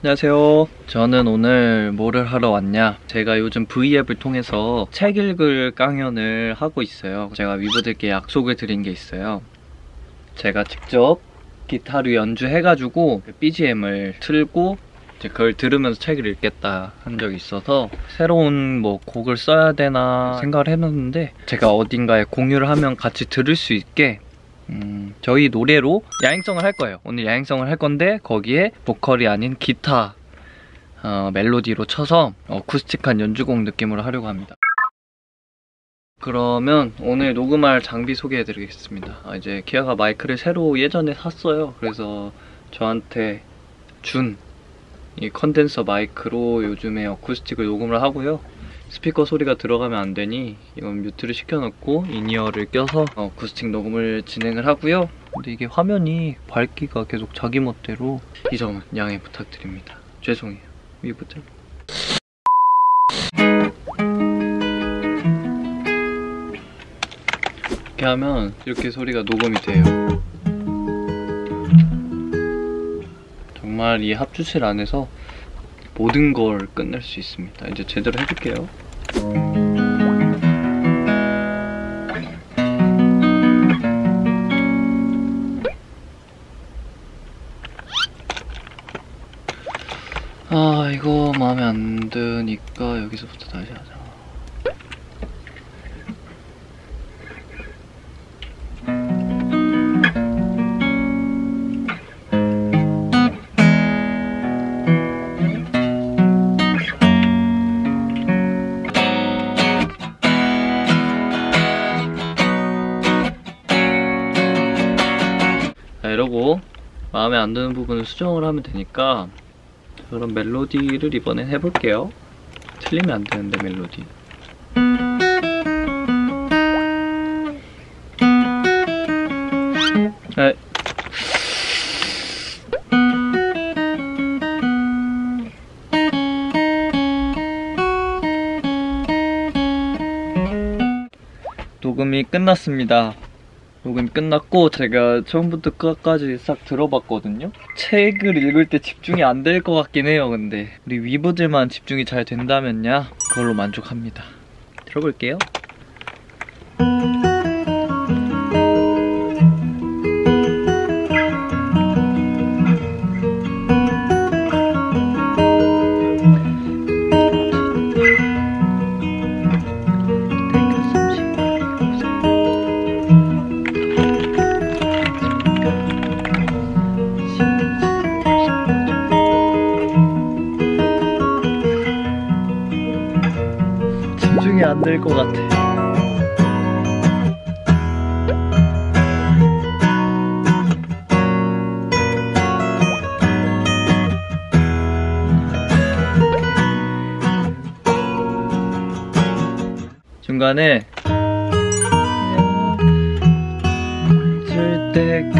안녕하세요. 저는 오늘 뭐를 하러 왔냐, 제가 요즘 V앱을 통해서 책 읽을 강연을 하고 있어요. 제가 위버들께 약속을 드린 게 있어요. 제가 직접 기타로 연주해가지고 BGM을 틀고 이제 그걸 들으면서 책을 읽겠다 한 적이 있어서 새로운 뭐 곡을 써야 되나 생각을 해봤는데, 제가 어딘가에 공유를 하면 같이 들을 수 있게 저희 노래로 야행성을 할 거예요. 오늘 야행성을 할 건데 거기에 보컬이 아닌 기타 멜로디로 쳐서 어쿠스틱한 연주곡 느낌으로 하려고 합니다. 그러면 오늘 녹음할 장비 소개해 드리겠습니다. 이제 기아가 마이크를 새로 예전에 샀어요. 그래서 저한테 준 이 컨덴서 마이크로 요즘에 어쿠스틱을 녹음을 하고요. 스피커 소리가 들어가면 안 되니 이건 뮤트를 시켜놓고 인이어를 껴서 어쿠스틱 녹음을 진행을 하고요. 근데 이게 화면이 밝기가 계속 자기 멋대로, 이 점은 양해 부탁드립니다. 죄송해요. 위부터. 이렇게 하면 이렇게 소리가 녹음이 돼요. 정말 이 합주실 안에서 모든 걸 끝낼 수 있습니다. 이제 제대로 해볼게요. 아, 이거 마음에 안 드니까 여기서부터 다시 하자. 이러고 마음에 안 드는 부분을 수정을 하면 되니까, 그런 멜로디를 이번엔 해볼게요. 틀리면 안 되는데, 멜로디. 네. 녹음이 끝났습니다. 녹음이 끝났고, 제가 처음부터 끝까지 싹 들어봤거든요. 책을 읽을 때 집중이 안 될 것 같긴 해요. 근데 우리 위버들만 집중이 잘 된다면야 그걸로 만족합니다. 들어볼게요. 안 될 것 같아. 중간에 줄때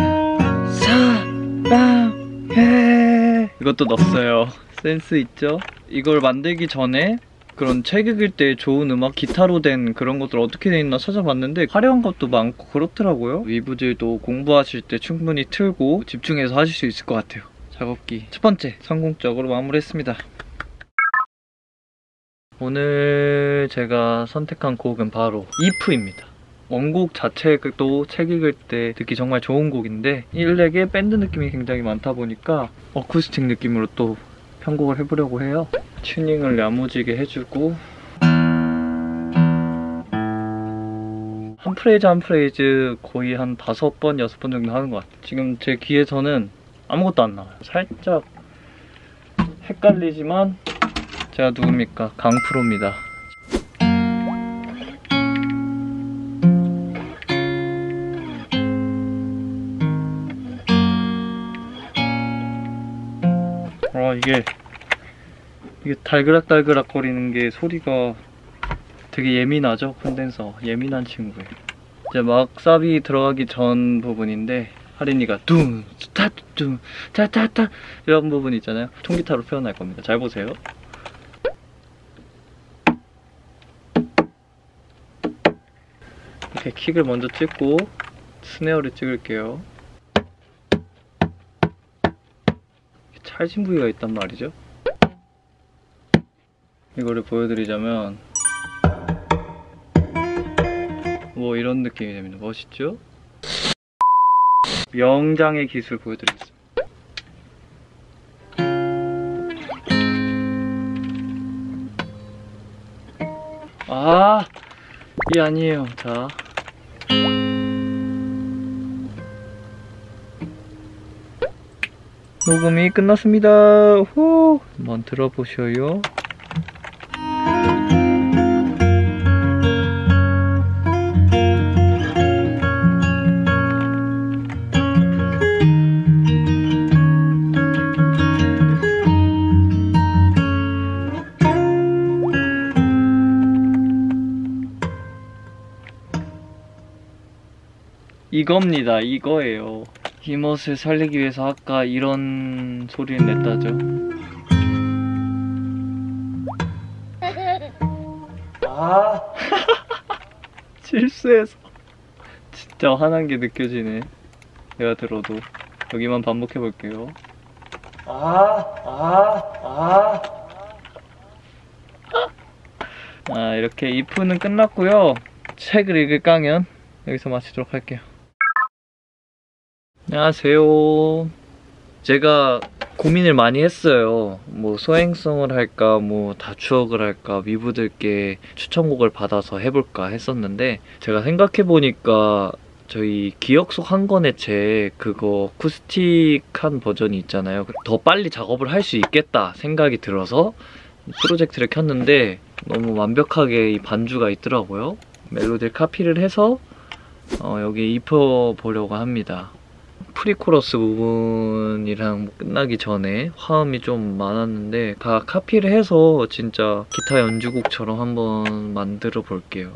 사랑해, 이것도 넣었어요. 센스 있죠? 이걸 만들기 전에 그런 책 읽을 때 좋은 음악, 기타로 된 그런 것들 어떻게 돼 있나 찾아봤는데 화려한 것도 많고 그렇더라고요. 위브들도 공부하실 때 충분히 틀고 집중해서 하실 수 있을 것 같아요. 작업기 첫 번째 성공적으로 마무리했습니다. 오늘 제가 선택한 곡은 바로 IF입니다. 원곡 자체도 책 읽을 때 듣기 정말 좋은 곡인데, 일렉에 밴드 느낌이 굉장히 많다 보니까 어쿠스틱 느낌으로 또 편곡을 해보려고 해요. 튜닝을 야무지게 해주고, 한 프레이즈 한 프레이즈 거의 한 5번, 6번 정도 하는 것 같아요. 지금 제 귀에서는 아무것도 안 나와요. 살짝 헷갈리지만, 제가 누굽니까? 강프로입니다. 이게 달그락달그락 거리는 게 소리가 되게 예민하죠? 컨덴서 예민한 친구예요. 이제 막 삽이 들어가기 전 부분인데, 하린이가 둥 스타 둥 타타타 이런 부분 있잖아요. 통기타로 표현할 겁니다. 잘 보세요. 이렇게 킥을 먼저 찍고 스네어를 찍을게요. 찰진 부위가 있단 말이죠. 이거를 보여드리자면 뭐 이런 느낌이 됩니다. 멋있죠? 명장의 기술 보여드리겠습니다. 아, 이 아니에요. 자, 녹음이 끝났습니다. 후, 한번 들어보셔요. 이겁니다. 이거예요. 이 멋을 살리기 위해서 아까 이런 소리를 냈다죠. 아, 실수해서 진짜 화난 게 느껴지네. 내가 들어도 여기만 반복해 볼게요. 이렇게 2부는 끝났고요. 책을 읽을 강연 여기서 마치도록 할게요. 안녕하세요. 제가 고민을 많이 했어요. 뭐 소행성을 할까, 뭐 다추억을 할까, 미부들께 추천곡을 받아서 해볼까 했었는데, 제가 생각해보니까 저희 기억 속 한 권의 책, 그거 어쿠스틱한 버전이 있잖아요. 더 빨리 작업을 할 수 있겠다 생각이 들어서 프로젝트를 켰는데 너무 완벽하게 이 반주가 있더라고요. 멜로디를 카피를 해서 여기 입혀보려고 합니다. 프리코러스 부분이랑 끝나기 전에 화음이 좀 많았는데 다 카피를 해서 진짜 기타 연주곡처럼 한번 만들어 볼게요.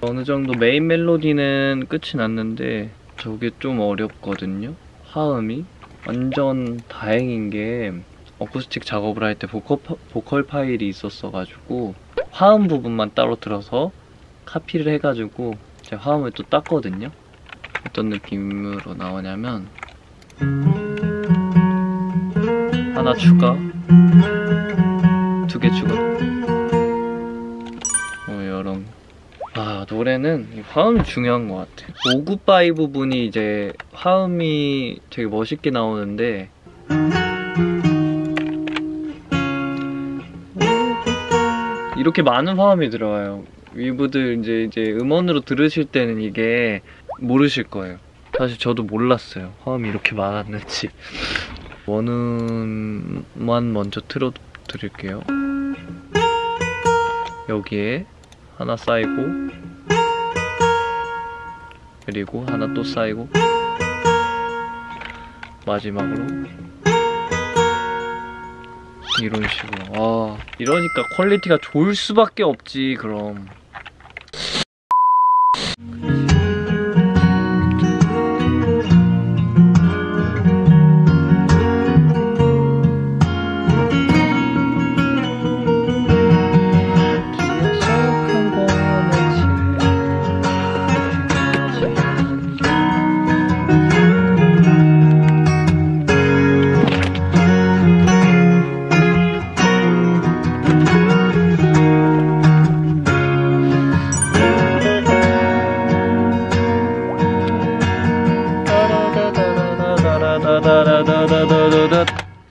어느 정도 메인 멜로디는 끝이 났는데 저게 좀 어렵거든요? 화음이? 완전 다행인 게 어쿠스틱 작업을 할 때 보컬 파일이 있었어가지고 화음 부분만 따로 들어서 카피를 해가지고 제 화음을 또 땄거든요? 어떤 느낌으로 나오냐면 하나 추가, 2개 추가, 이런. 아, 노래는 화음이 중요한 것 같아. 5,9,5 부분이 이제 화음이 되게 멋있게 나오는데, 5,9,5 이렇게 많은 화음이 들어와요. 위브들 이제 음원으로 들으실 때는 이게 모르실 거예요. 사실 저도 몰랐어요, 화음이 이렇게 많았는지. 원음만 먼저 틀어드릴게요. 여기에 하나 쌓이고, 그리고 하나 또 쌓이고, 마지막으로 이런 식으로. 아, 이러니까 퀄리티가 좋을 수밖에 없지. 그럼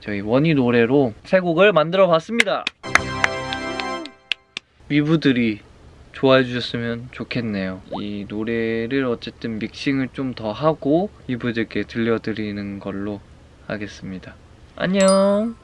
저희 원위 노래로 새 곡을 만들어 봤습니다. 위브들이 좋아해 주셨으면 좋겠네요. 이 노래를 어쨌든 믹싱을 좀 더 하고 위브들께 들려드리는 걸로 하겠습니다. 안녕.